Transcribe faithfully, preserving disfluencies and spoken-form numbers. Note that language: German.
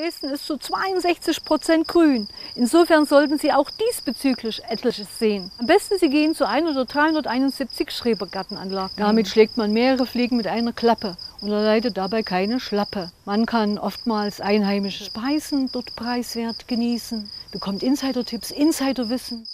Dresden ist zu zweiundsechzig Prozent grün. Insofern sollten Sie auch diesbezüglich etliches sehen. Am besten Sie gehen zu dreihunderteinundsiebzig Schrebergartenanlagen. Damit schlägt man mehrere Fliegen mit einer Klappe und erleidet dabei keine Schlappe. Man kann oftmals einheimische Speisen dort preiswert genießen, bekommt Insider-Tipps, Insiderwissen.